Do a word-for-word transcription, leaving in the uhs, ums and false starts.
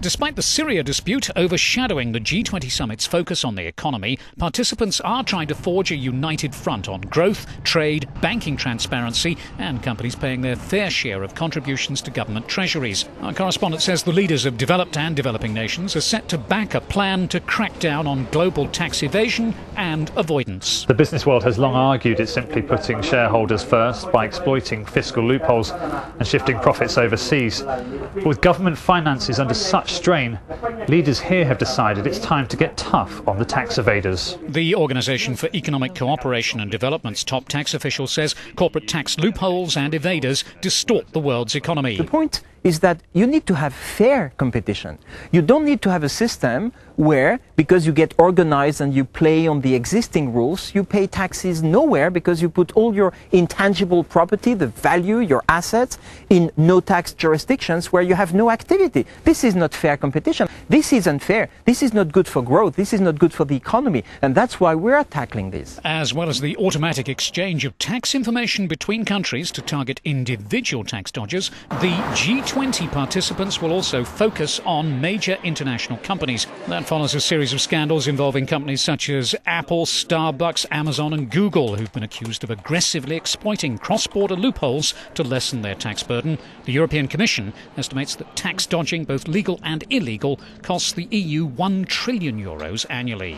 Despite the Syria dispute overshadowing the G twenty summit's focus on the economy, participants are trying to forge a united front on growth, trade, banking transparency, and companies paying their fair share of contributions to government treasuries. Our correspondent says the leaders of developed and developing nations are set to back a plan to crack down on global tax evasion and avoidance. The business world has long argued it's simply putting shareholders first by exploiting fiscal loopholes and shifting profits overseas. But with government finances under such strain, leaders here have decided it's time to get tough on the tax evaders. The Organisation for Economic Cooperation and Development's top tax official says corporate tax loopholes and evaders distort the world's economy. The point is that you need to have fair competition. You don't need to have a system where, because you get organized and you play on the existing rules, you pay taxes nowhere because you put all your intangible property, the value, your assets, in no-tax jurisdictions where you have no activity. This is not fair competition. This is unfair. This is not good for growth. This is not good for the economy. And that's why we're tackling this. As well as the automatic exchange of tax information between countries to target individual tax dodgers, the G twenty participants will also focus on major international companies. That follows a series of scandals involving companies such as Apple, Starbucks, Amazon and Google, who've been accused of aggressively exploiting cross-border loopholes to lessen their tax burden. The European Commission estimates that tax dodging, both legal and illegal, costs the E U one trillion euros annually.